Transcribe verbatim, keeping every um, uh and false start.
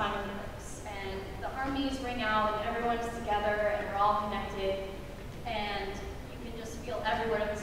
fireworks, and the harmonies ring out, and everyone's together, and we're all connected, and you can just feel every word of the